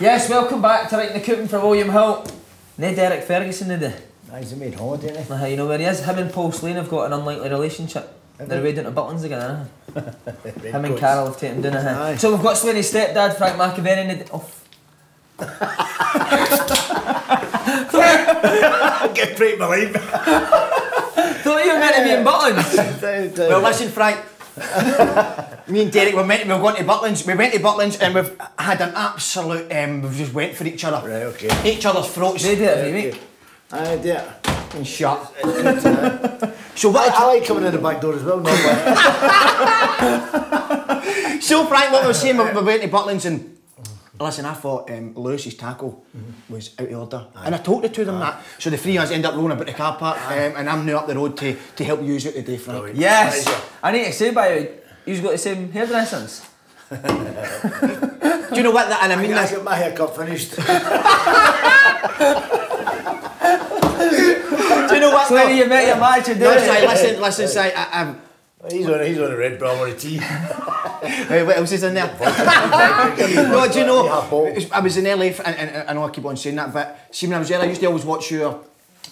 Yes, welcome back to Writing the Cooping for William Hill. No Derek Ferguson, did they? He's made holiday, didn't he? You know where he is? Him and Paul Slane have got an unlikely relationship. They're away down to Butlins again, aren't they? Him and Carol have taken down a So we've got Slaney's stepdad, Frank McAvennie. I'm getting break my leg. Thought you were meant to be in Butlins. Well, listen, Frank. Me and Derek we were going to Butlins. We went to Butlins and we've had an absolute. We've just went for each other. Right, okay. Each other's throats. They do it every week. I do it. And shut. So what? I like coming in the back door as well. So Frank, what I was saying, we went to Butlins and. Listen, I thought Lewis's tackle was out of order. Aye. And I told the two of them that. So the three of us end up rolling about the car park and I'm now up the road to help you use it today, Frank. Brilliant. Yes! I need to say by you, you've got the same hairdressers. Do you know what that and I mean? I got my haircut finished. Do you know what? So when you met your match, you did it. Listen, say, he's on a red bra or a tea. What else is in there? No, do you know, I was in LA, and I know I keep on saying that, but see when I was there, I used to always watch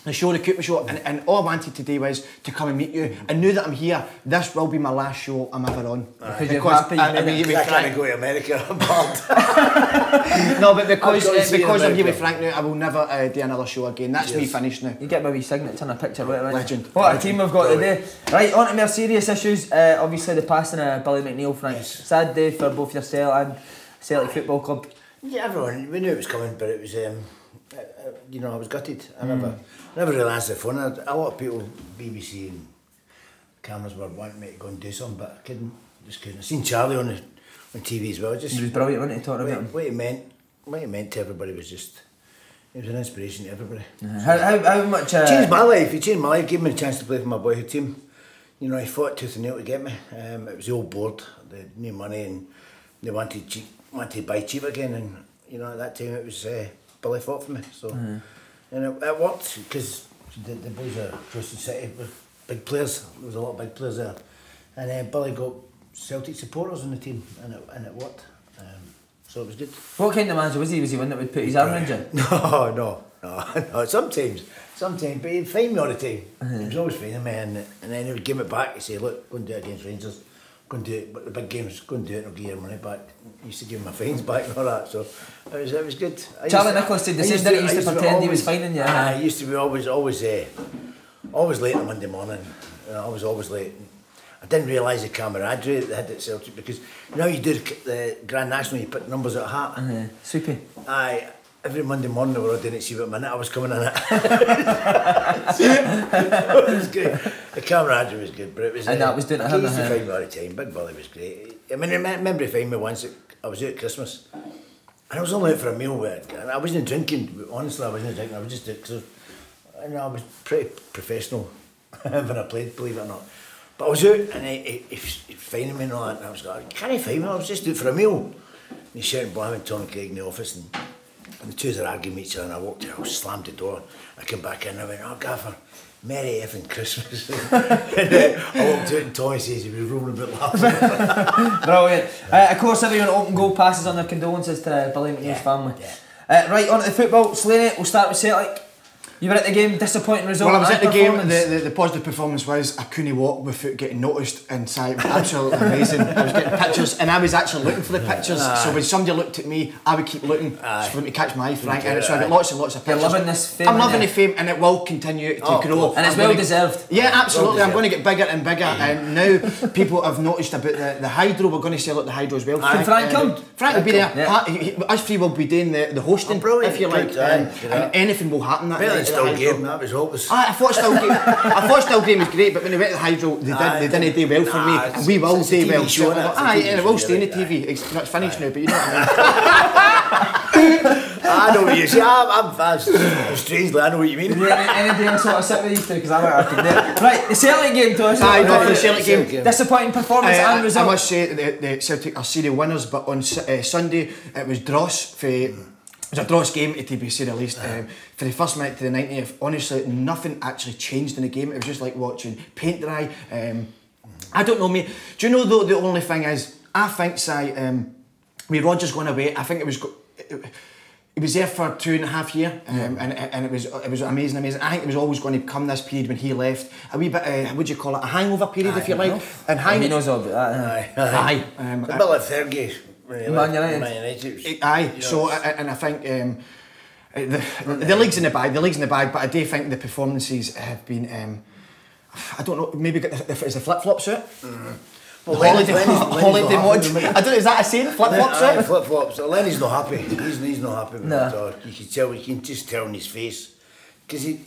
the show, the Cooper Show, and all I wanted today was to come and meet you. I knew that I'm here, this will be my last show I'm ever on. Because I can't go to America, I'm bored. No, but because I'm here with Frank now, I will never do another show again. That's me finished now. You get my wee signature and a picture with it, right? Legend. What a team we've got today. Right, on to more serious issues. Obviously the passing of Billy McNeill, Frank. Sad day for both yourself and Celtic Football Club. Yeah, everyone, we knew it was coming, but it was... you know, I was gutted. I never realised the phone. A lot of people, BBC and cameras were wanting me to go and do something, but I couldn't. Just couldn't. I seen Charlie on TV as well. Just, he was brilliant, wasn't he, talking about him? What he meant to everybody was just... It was an inspiration to everybody. How much... changed my life. He changed my life. Gave me a chance to play for my boyhood team. You know, he fought tooth and nail to get me. It was the old board. They had no money and they wanted to buy cheap again. And, you know, at that time it was... Billy fought for me, so and it worked because the boys at Preston City were big players. There was a lot of big players there, and then Billy got Celtic supporters on the team, and it worked. So it was good. What kind of manager was he? Was he one that would put his arm around you? No. Sometimes, but he'd find me all the time. He was always finding me, and then he would give it back. He'd say, "Look, go and do it against Rangers. Go and do it, but the big games, go and do it and I'll give your money back." I used to give my fines back and all that, so it was good. Charlie Nichols did the same thing, he used to pretend he was fining you. I used to be always late on Monday morning, I was always late. I didn't realise the camaraderie that they had at Celtic, because now you do the Grand National, you put numbers at heart. Soupy. Aye. Every Monday morning they were all doing it, see what minute I was coming in at. It was great. The camaraderie was good, but it was... And that was doing it. He used to find me all the time. Big Billy was great. I mean, I remember he found me once, I was out at Christmas, and I was only out for a meal with it. I wasn't drinking, honestly, I wasn't drinking, I was just out because I was pretty professional when I played, believe it or not. But I was out, and he found me and all that, and I was like, "Can he find me? I was just out for a meal." And he shouted blaming Tom Craig in the office, and the two of them arguing with each other, and I walked in, I slammed the door. I came back in and I went, "Oh, Gaffer, Merry effing Christmas." And I walked out and Tommy says he was rolling about laughing. Brilliant. Of course, everyone open goal passes on their condolences to Billy McNeil's family. Right, on to the football. Slaney, we'll start with Celtic. You were at the game, disappointing result. Well, I was at the game, the positive performance was I couldn't walk with foot getting noticed inside. It was absolutely amazing. I was getting pictures and I was actually looking for the pictures. So when somebody looked at me, I would keep looking for them to catch my eye, Frank. So I got lots and lots of pictures. You're loving this fame. I'm loving the fame and it will continue to grow. And it's well deserved. Yeah, absolutely. I'm going to get bigger and bigger. And now people have noticed about the hydro. We're going to sell out the hydro as well. Can Frank come? Frank will be there. Us three will be doing the hosting, if you like. And anything will happen that night. Still game, that was hopeless. I thought still game was great, but when they went to the hydro, they didn't do well for me. And we will do well. It will stay on the TV. It's finished now, but you know what I mean. I know what you say. I'm strangely, I know what you mean. Any day I'm sort of sitting with these two because I don't have to do it. Right, the Celtic game, Tosh. The Celtic game. Disappointing performance and result. I must say the Celtic are serial winners, but on Sunday it was dross for. It was a dross game, to be said at least. For the first minute to the 90th, honestly, nothing actually changed in the game. It was just like watching paint dry. I don't know, mate. Do you know, though, the only thing is, I think, with Rodgers going away, I think it was He was there for 2.5 years, and it was amazing. I think it was always going to come this period when he left, a wee bit, would you call it, a hangover period, if you like. And he knows all about that. Aye. A bit like Fergie when he left. Man United. Aye. So, and I think the league's in the bag. The league's in the bag, but I do think the performances have been. I don't know. Maybe if it's a flip-flop suit. Well, holiday watch. I don't know, is that a saying? Flip-flops, right? Flip-flops. Lenny's not happy. He's not happy with it at all. You can tell, you can just tell in his face. Because he's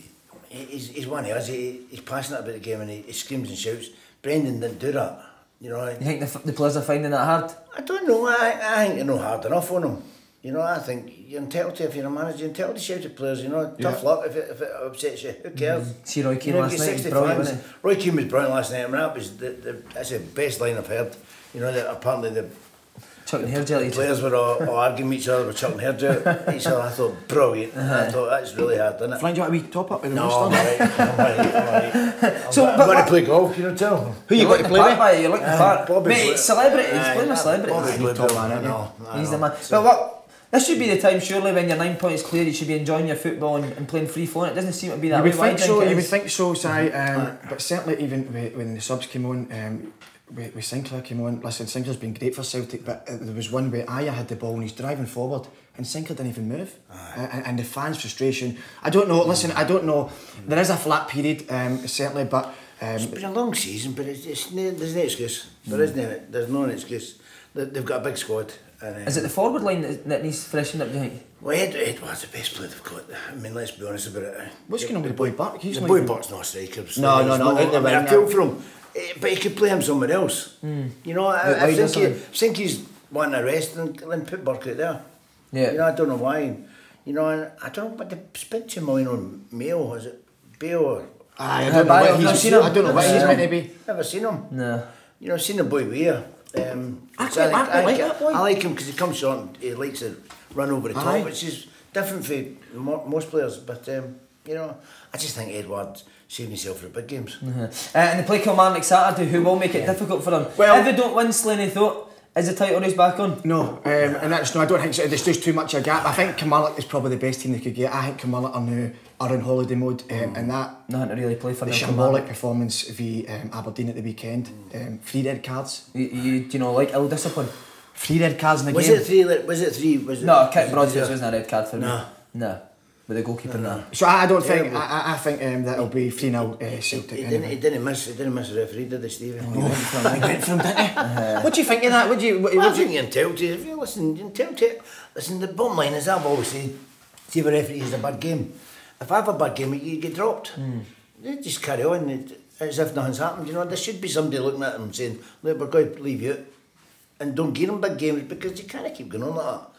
one of us. He's passionate about the game and he screams and shouts. Brendan didn't do that. You know. You think the players are finding that hard? I don't know. I think they're not hard enough on him. You know, I think you're entitled to, if you're a manager, you're entitled to shout at players, you know, tough luck if it upsets you, who cares? See Roy Keane last night, was brilliant, wasn't it? Roy Keane was brilliant last night. I mean, that was that's the best line I've heard. You know, that apparently the players were all arguing with each other, were chucking hair gel each other. I thought, brilliant. I thought, that's really hard, isn't it? Frank, do you want a wee top-up? No, I'm right, I'm so, I'm going to play golf, you know, tell them. Who you got to play with? You're looking far. Mate, celebrity, he's playing with celebrities. He's the man. But look, this should be the time, surely, when you're 9 points clear, you should be enjoying your football and playing free flowing. It doesn't seem to be that way. You would think so, Si. But certainly, even when the subs came on, when Sinclair came on, listen, Sinclair's been great for Celtic, but there was one where Aya had the ball and he's driving forward, and Sinclair didn't even move. And the fans' frustration. I don't know, listen, I don't know. There is a flat period, certainly, but. It's been a long season, but there's no excuse. There is no, there's no excuse. They've got a big squad. And, is it the forward line that needs freshening up, do you think? Well, Edward's the best player they've got. I mean, let's be honest about it. What's going on with the boy Buck? The boy Buck's not a striker. No. I mean, I feel for him. But he could play him somewhere else. You know, I think he's wanting a rest and then put Burke out there. Yeah. You know, I don't know why. You know, I don't know, but they spent $2 million on Mayo, is it? Bale or... I don't know what he's meant to be. Never seen him. No. You know, I've seen the boy Weir. I like him because he comes on, he likes to run over the top, which is different for most players, but you know, I just think Edward saved himself for the big games. And they play Kilmarnock Saturday, who will make it difficult for them. Well, if they don't win, Slaney thought, is the title race back on? No, and that's no, I don't think so. There's just too much of a gap. I think Kilmarnock is probably the best team they could get. I think Kilmarnock are now in holiday mode, and that nothing to really play for. The symbolic performance v Aberdeen at the weekend, 3 red cards. Do you know, like ill discipline? 3 red cards in the game. Was it three? Was it? No, Broadhurst wasn't a red card for me. No, with the goalkeeper and that. So I don't think. I think that'll be 3-0 Celtic. He didn't miss the referee, did he, Stephen? What do you think of that? What do you think you're entitled to? If you listen, you're entitled to it. Listen, the bottom line is, I've always said, save a referee is a bad game. If I have a bad game, you get dropped. They just carry on as if nothing's happened. You know, there should be somebody looking at them saying, "Look, we're going to leave you," and don't give them big games because you can't keep going on like that.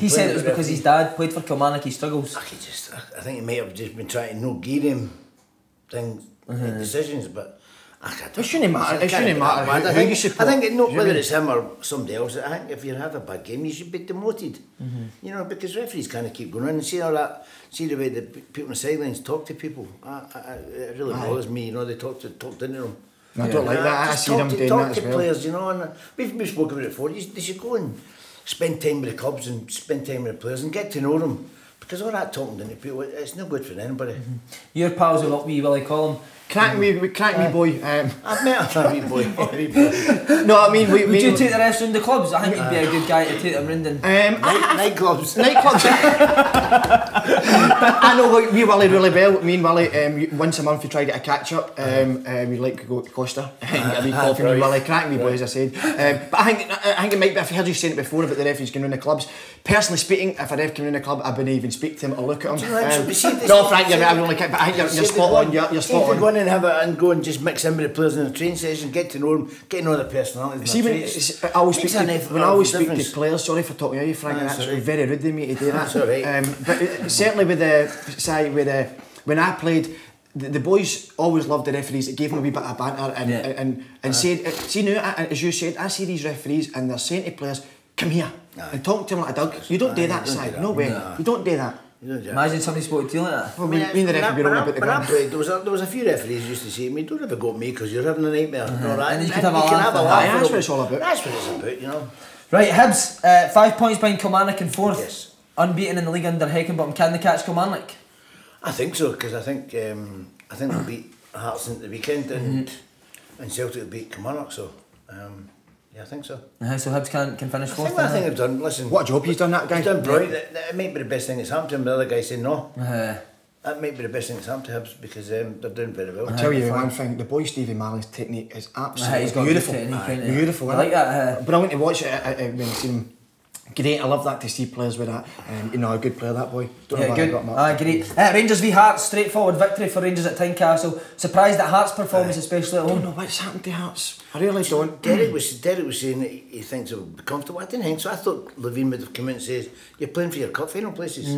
He said it was because his dad played for Kilmarnock. He struggles. I think he might have just been trying to no give him things, decisions, but. It shouldn't matter. Whether it's him or somebody else, I think if you have a bad game, you should be demoted. You know, because referees kind of keep going on and see all that. See the way the people on the sidelines talk to people. It really bothers me. You know, they talk into them. I don't like that. I see them doing that as well. Talk to players, you know, and we've spoken about it before. They should go and spend time with the clubs and spend time with the players and get to know them. Because all that talking to people, it's no good for anybody. Your pals will not be Willie Collum. Crack me boy. I've met a crack me boy. No, I mean we. Would you take the rest in the clubs? I think you'd be a good guy to take them round in. Nightclubs. But I know we Willie really well. Me and Willie, once a month we try to get a catch up. We like to go to Costa and get a wee coffee with Willie. Crack me boy, as I said. But I think it might be. I've heard you saying it before about the referees going round the clubs. Personally speaking, if a ref came round the club, I wouldn't even speak to him or look at him. No, Frank, you're right. I'm only kidding. But I think you're spot on. You're spot on. And have it and go and just mix in with the players in the training session, get to know them, get to know their personalities. See, when I always speak to players, sorry for talking to you, Frank, that's very rude of me to do that. That's all right. But certainly when I played, the boys always loved the referees. It gave them a wee bit of banter and said, see now, as you said, I see these referees and they're saying to players, come here and talk to them like a dog. You don't do that, Si. No way. You don't do that. Imagine somebody spoke to you like that. Well, there was a few referees who used to say to me, don't ever go at me because you're having a nightmare. And you can have a laugh. That's what it's all about. You know. Right, Hibs, 5 points behind Kilmarnock in fourth. Yes. Unbeaten in the league under Heckenbottom. Can they catch Kilmarnock? I think so, because I think they'll beat Hearts at the weekend, and Celtic will beat Kilmarnock, so yeah, I think so. So Hibs can finish fourth. I think they've done. Listen, what a job he's done, that guy. He's done brilliant. That might be the best thing that's happened to him. The other guy said no. That might be the best thing that's happened to Hibs, because they're doing very well. I'll tell you one thing, the boy Stevie Marley's technique is absolutely beautiful. Beautiful. I like that. But I went to watch it when I seen him. Great, I love that, to see players with that. You know, a good player, that boy. Great. Rangers v Hearts, straightforward victory for Rangers at Tynecastle. Surprised at Hearts' performance, especially at home. I don't know what's happened to Hearts. I really don't. Derek was saying that he thinks it would be comfortable. I didn't think so. I thought Levein would have come in and said, "You're playing for your cup final places."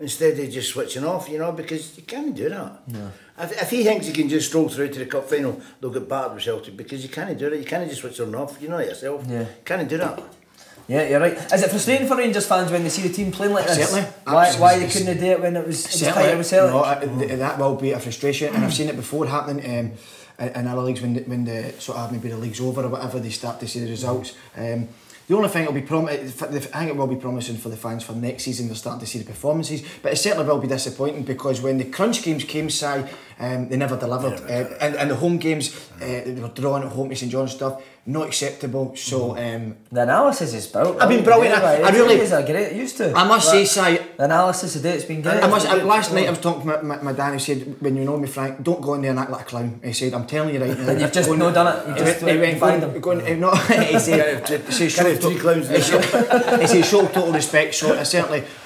Instead of just switching off, you know, because you can't do that. No. If he thinks he can just stroll through to the cup final, they'll get battered with Celtic, because you can't do that. You can't just switch on and off. You know it yourself. Yeah. You can't do that. Yeah, you're right. Is it frustrating for Rangers fans when they see the team playing like this? Certainly. Why they couldn't do it when it was Celtic? No, that will be a frustration, and I've seen it before happening in other leagues when the sort of maybe the league's over or whatever, they start to see the results. The only thing I think it will be promising for the fans for next season. They're starting to see the performances, but it certainly will be disappointing, because when the crunch games came, they never delivered. And the home games, they were drawn at home to St John's, stuff not acceptable. So the analysis is built. I've been brilliant. The analysis today, it's been good. Last night I was talking to my dad, who said, "When you know me, Frank, don't go in there and act like a clown." He said, "I'm telling you right now." You've just not done it. He said, three clowns. He said, "Show total respect." So I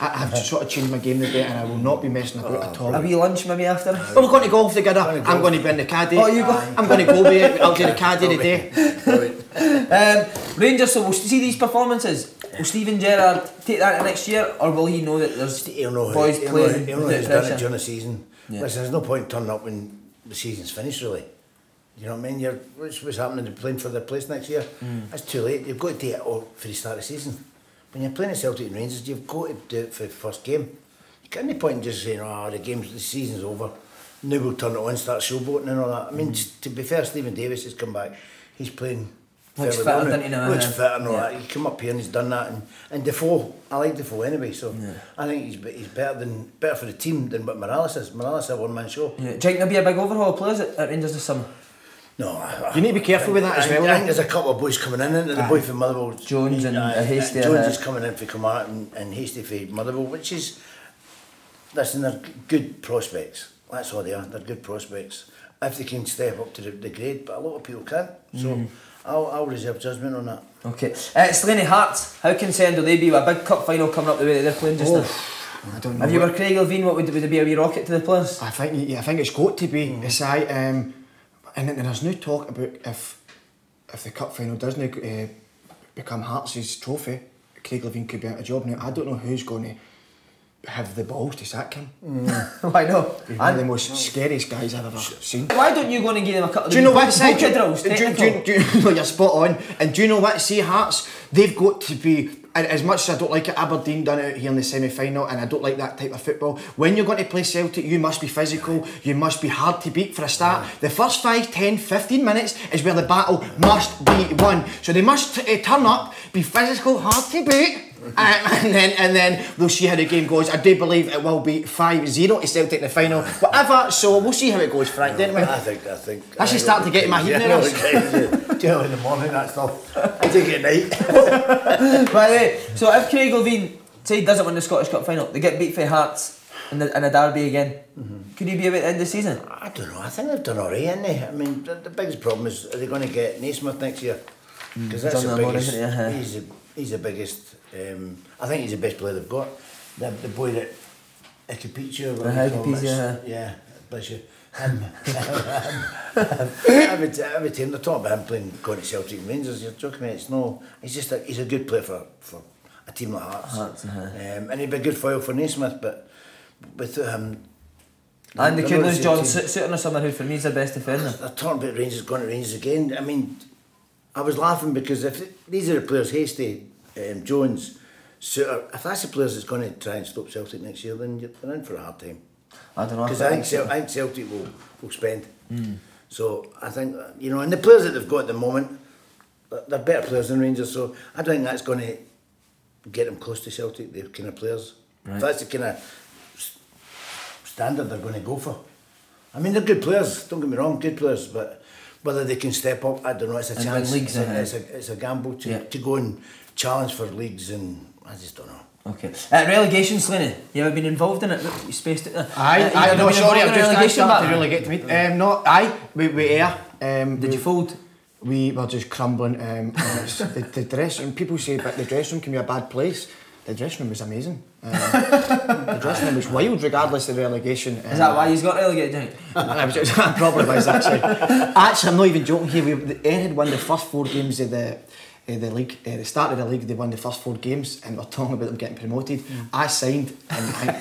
have sort of changed my game today, and I will not be messing about at all. A wee lunch maybe after. Well, we're going to golf together. I'm going to bring the caddy. Oh, you go. I'm going to go there. I'll do the caddy today. Rangers, so will see these performances? Will Stephen Gerrard take that next year, or will he know that there's boys playing? He'll know he's done it during the season. Yeah. Listen, there's no point turning up when the season's finished, really. You know what I mean? What's happening? They're playing for their place next year. That's too late. You've got to do it all for the start of the season. When you're playing at Celtic and Rangers, you've got to do it for the first game. You can't any point in just saying, "Oh, the season's over. Now we'll turn it on and start showboating and all that." I mean, to be fair, Stephen Davis has come back. He's playing. Looks fitter, doesn't he? Looks fitter and all that. He come up here and he's done that. And Defoe, I like Defoe anyway, so I think he's better for the team than what Morales is. Morales is a one-man show. Yeah. Do you think there'll be a big overhaul of players at Rangers this summer? No. You need to be careful with that as well. I think there's a couple of boys coming in, and the boy from Motherwell, Jones and Hasty. Jones is coming in for Kilmarnock and Hasty for Motherwell, which is, listen, they're good prospects. That's all they are. They're good prospects. If they can step up to the grade, but a lot of people can't. So I'll reserve judgment on that. Okay. Slaney Hearts, how concerned will they be with a big cup final coming up the way that they're playing just now? I don't know. If you were Craig Levein, what would it be, a wee rocket to the players? I think it's got to be. And then there's no talk about if the cup final does now become Hearts' trophy, Craig Levein could be out of job now. I don't know who's going to have the balls to sack him. Why not? He's one of the most scariest guys I've ever seen. Why don't you go and give them a cut of the you're spot on. And do you know what? See, Hearts, they've got to be, as much as I don't like it, Aberdeen done out here in the semi-final, and I don't like that type of football. When you're going to play Celtic, you must be physical, you must be hard to beat for a start. The first 5, 10, 15 minutes is where the battle must be won. So they must turn up, be physical, hard to beat, and then we'll see how the game goes. I do believe it will be 5-0 to Celtic in the final. Whatever, so we'll see how it goes, Frank, didn't we? I think. That's starting to get in my head now. Do you know, in the morning, that stuff. I take it at night. By the way, so if Craig Levein, say, doesn't win the Scottish Cup final, they get beat for Hearts in a derby again. Could he be about the end of the season? I don't know. I think they've done alright, haven't they? I mean, the biggest problem is, are they going to get Naismith next year? Because that's the biggest. He's the biggest. I think he's the best player they've got. The boy that Ikepichu, bless you. Every time they're talking about him playing, going to Celtic and Rangers, you're joking, mate. He's just he's a good player for a team like Hearts. And he'd be a good foil for Naismith, but without him. And they could lose John Sutton or someone who, for me, is the best defender. They're talking about Rangers going to Rangers again. I mean, I was laughing because if these are the players, Hasty, Jones, Suter, if that's the players that's going to try and stop Celtic next year, then they're in for a hard time. I don't know. Because I think Celtic will spend. So I think, you know, and the players that they've got at the moment, they're better players than Rangers, so I don't think that's going to get them close to Celtic, the kind of players. Right. That's the kind of standard they're going to go for. I mean, they're good players, don't get me wrong, good players, but whether they can step up, I don't know, it's a chance. It's a gamble to go and challenge for leagues, and I just don't know. Okay. Relegation, Slaney, you ever been involved in it? You spaced it there. I know, sorry, I've just started to really get to me. Did you fold? We were just crumbling. The dressing room, people say that the dressing room can be a bad place. The dressing room was amazing. The dressing room was wild, regardless of relegation. Is that why he's got relegated? Probably was, actually. Actually, I'm not even joking here. We had won the first four games of the league. They started the league, they won the first four games, and we're talking about them getting promoted. I signed, and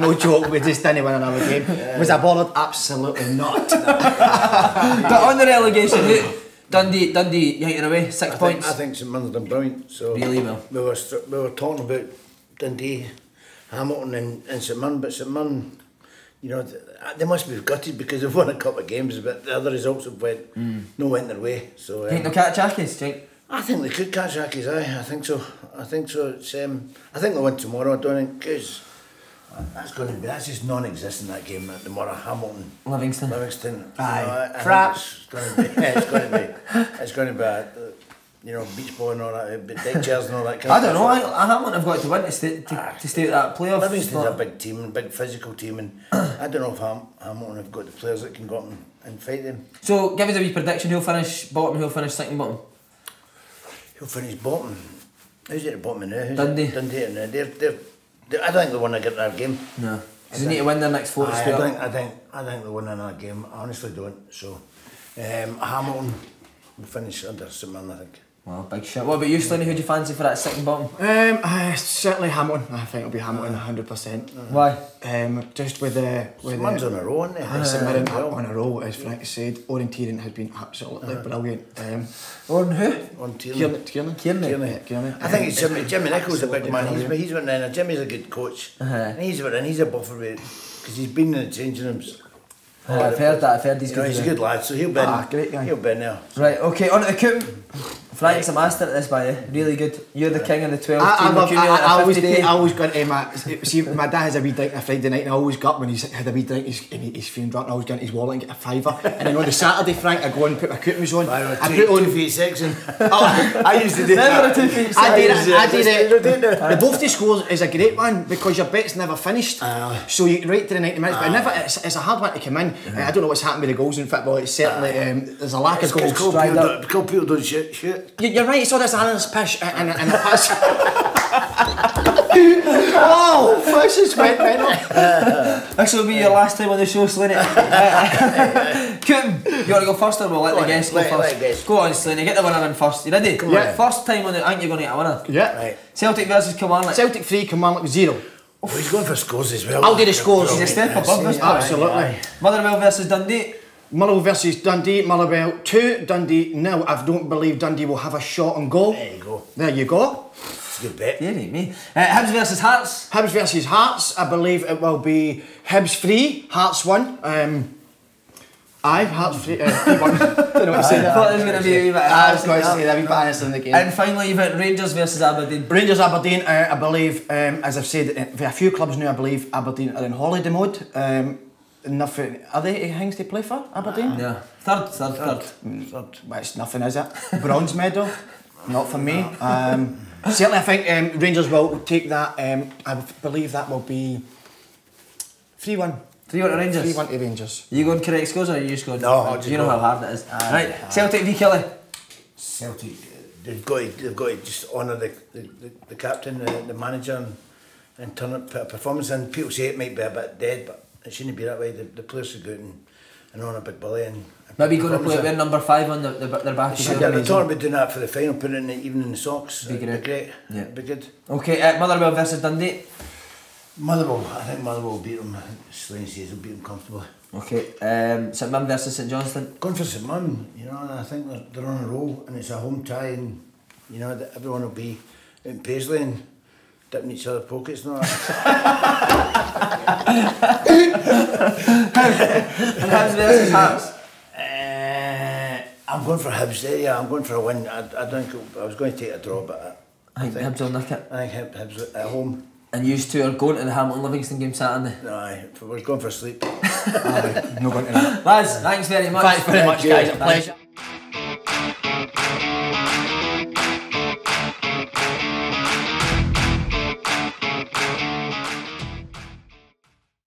no joke, we just didn't win another game. Was I bothered? Absolutely not. But on the relegation, Dundee, you hanging away, 6 points. I think St Mirren's done brilliant. So really well. We were talking about Dundee, Hamilton and St Mirren, but St Mirren, you know, they must be gutted because they've won a couple of games, but the other results have went their way. So do you think they'll catch Aki's? I think they could catch Aki's. I think so. I think so. It's, I think they'll win tomorrow. I don't think because that's just non-existent, that game tomorrow. Hamilton, Livingston. Aye, crap. It's going to be. You know, beach ball and all that, deck chairs and all that kind of stuff. I don't know. Hamilton have got to win to stay at that playoff. Livingston's a big team, a big physical team, and I don't know if Hamilton have got the players that can go up and fight them. So, give us a wee prediction. Who'll finish bottom? Who'll finish second bottom? Who'll finish bottom? Who's at the bottom now? Dundee now. I don't think they want to get their game. No. Because they need to win their next four. I think they win another game. I honestly don't. So, Hamilton will finish under St Mirren, I think. Well, big shit. What about you, Slaney? Who do you fancy for that second bottom? Certainly Hamilton. I think it'll be Hamilton 100%. Why? Just with the... Someone's on a roll, isn't it? On a roll, as Frank said. Oran Kearney has been absolutely brilliant. Oran who? Oran Kearney. I think it's Jimmy Nichols, a big man. He's went in. Jimmy's a good coach. And he's went in. He's a buffer because he's been in the changing rooms. Oh, I've heard that. I've heard he's good. He's a good lad, so he'll be great guy. He'll be there. Right. Okay. On to the coop. Frank's a master at this, by the way. Really good. You're the king of the 12. I always go into my. See, my dad has a wee drink on a Friday night, and I always got when he's had a wee drink, he's feeling drunk. And I always go into his wallet and get a fiver. And then on the Saturday, Frank, I go and put my coupons on. I put on 2 feet 6, and I used to do that. I did it. The both to scores is a great one because your bet's never finished, so you right to the 90 minutes. But never. It's a hard one to come in. Mm-hmm. I don't know what's happened with the goals in football. It's certainly there's a lack of goals. Because people don't shoot. You're right. It's all this analyst pish and the pass. Oh, this is great. This will be your last time on the show, Slaney. Coom, you want to go first, or we'll let the guests go first? Go on, Slaney, get the winner in first. You ready? Yeah. First time on the, I think you're going to get a winner. Yeah. Right. Celtic versus Kilmarnock. Celtic 3, Kilmarnock 0. Oh, he's going for scores as well. I'll do the scores. He's a step above this. Absolutely. Motherwell versus Dundee. Motherwell versus Dundee. Motherwell 2, Dundee 0. I don't believe Dundee will have a shot on goal. There you go. It's a good bet. Yeah, me. Hibs versus Hearts. Hibs versus Hearts. I believe it will be Hibs 3, Hearts 1. Hearts 3-1. Don't know what to say. I thought it was going to be a wee bit. I was going to say that we balanced in the game. And finally, you've had Rangers versus Aberdeen. Rangers Aberdeen, I believe, as I've said, a few clubs now, I believe Aberdeen are in holiday mode. Nothing. Are they things to play for Aberdeen? Yeah. Third. Well, it's nothing, is it? Bronze medal, not for me. Certainly, I think Rangers will take that. I believe that will be 3-1. 3-1 to Rangers? 3-1 to Rangers. You going correct scores or are you just going? No, just you know how hard it is. Right, Celtic v Kelly. Celtic, they've got to just honour the captain, the manager, and turn up a performance in. People say it might be a bit dead, but it shouldn't be that way. The players should go out and honour Big Billy. Maybe going to play with number 5 on their back. Yeah, they're talking about doing that for the final, putting it even in the socks. Be great. Yeah. Be good. Okay, Motherwell versus Dundee. Motherwell, I think Motherwell will beat them. Slaney says they'll beat them comfortably. Okay, St Mirren versus St Johnstone. Going for St Mirren, you know, and I think they're on a roll, and it's a home tie, and you know that everyone will be in Paisley and dipping each other pockets and all that. And Hibs versus Hearts. I I'm going for Hibs there, yeah, I'm going for a win. I don't think I was going to take a draw, but I think Hibs will nick it. I think Hibs at home. And you two are going to the Hamilton Livingston game Saturday? No, we're going for sleep. No, going to that. Lads, thanks very much. Thanks very much, guys. A pleasure.